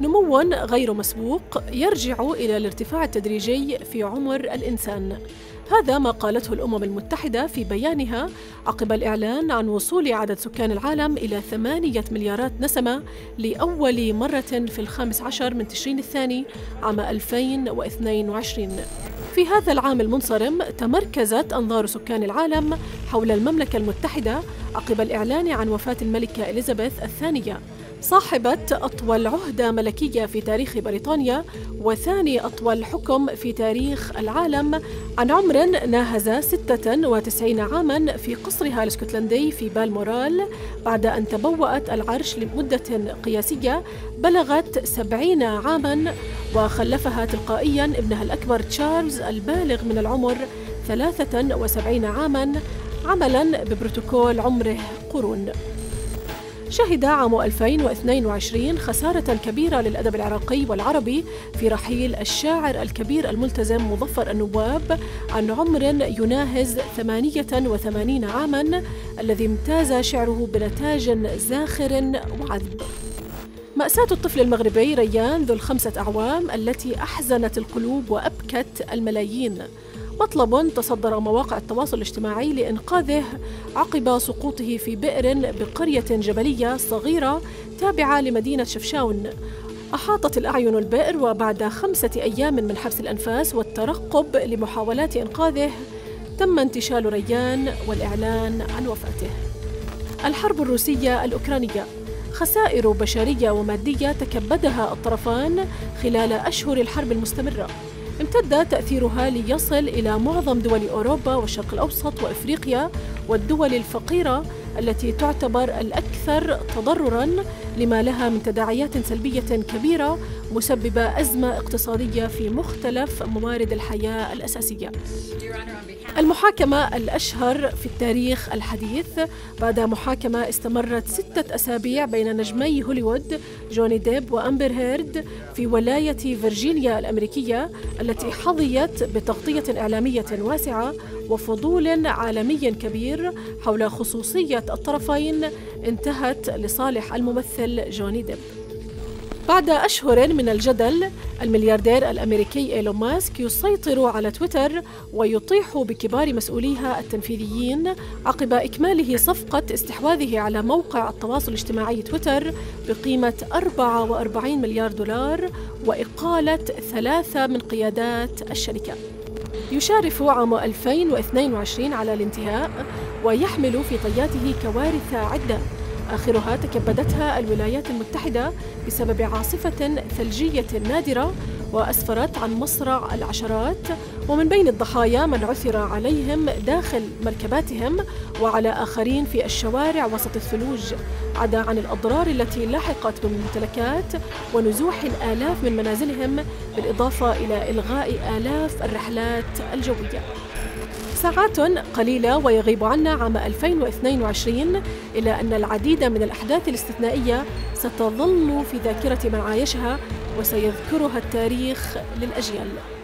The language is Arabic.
نمو غير مسبوق يرجع إلى الارتفاع التدريجي في عمر الإنسان. هذا ما قالته الأمم المتحدة في بيانها عقب الإعلان عن وصول عدد سكان العالم إلى 8 مليارات نسمة لأول مرة في 15 من تشرين الثاني عام 2022. في هذا العام المنصرم تمركزت أنظار سكان العالم حول المملكة المتحدة عقب الإعلان عن وفاة الملكة إليزابيث الثانية، صاحبة أطول عهدة ملكية في تاريخ بريطانيا وثاني أطول حكم في تاريخ العالم، عن عمر ناهز 96 عاماً في قصرها الاسكتلندي في بالمورال، بعد أن تبوأت العرش لمدة قياسية بلغت 70 عاماً، وخلفها تلقائياً ابنها الأكبر تشارلز البالغ من العمر 73 عاماً، عملاً ببروتوكول عمره قرون. شهد عام 2022 خسارة كبيرة للأدب العراقي والعربي في رحيل الشاعر الكبير الملتزم مظفر النوّاب عن عمر يناهز 88 عاماً، الذي امتاز شعره بنتاج زاخر وعذب. مأساة الطفل المغربي ريان ذو ال5 أعوام التي أحزنت القلوب وأبكت الملايين، مطلب تصدر مواقع التواصل الاجتماعي لإنقاذه عقب سقوطه في بئر بقرية جبلية صغيرة تابعة لمدينة شفشاون. أحاطت الأعين البئر، وبعد 5 أيام من حبس الأنفاس والترقب لمحاولات إنقاذه تم انتشال ريان والإعلان عن وفاته. الحرب الروسية الأوكرانية، خسائر بشرية ومادية تكبدها الطرفان خلال أشهر الحرب المستمرة، امتد تأثيرها ليصل إلى معظم دول أوروبا والشرق الأوسط وإفريقيا والدول الفقيرة التي تعتبر الأكثر تضرراً لما لها من تداعيات سلبية كبيرة مسببة أزمة اقتصادية في مختلف موارد الحياة الأساسية. المحاكمة الأشهر في التاريخ الحديث، بعد محاكمة استمرت 6 أسابيع بين نجمي هوليوود جوني ديب وأمبر هيرد في ولاية فرجينيا الأمريكية، التي حظيت بتغطية إعلامية واسعة وفضول عالمي كبير حول خصوصية الطرفين انتهت لصالح الممثل جوني ديب. بعد أشهر من الجدل، الملياردير الأمريكي إيلون ماسك يسيطر على تويتر ويطيح بكبار مسؤوليها التنفيذيين عقب إكماله صفقة استحواذه على موقع التواصل الاجتماعي تويتر بقيمة 44 مليار دولار وإقالة 3 من قيادات الشركة. يشارف عام 2022 على الانتهاء ويحمل في طياته كوارث عدة، آخرها تكبدتها الولايات المتحدة بسبب عاصفة ثلجية نادرة وأسفرت عن مصرع العشرات، ومن بين الضحايا من عثر عليهم داخل مركباتهم وعلى آخرين في الشوارع وسط الثلوج، عدا عن الأضرار التي لحقت بالممتلكات ونزوح الآلاف من منازلهم، بالإضافة إلى إلغاء آلاف الرحلات الجوية. ساعات قليلة ويغيب عنا عام 2022، إلا أن العديد من الأحداث الاستثنائية ستظل في ذاكرة من عايشها وسيذكرها التاريخ للأجيال.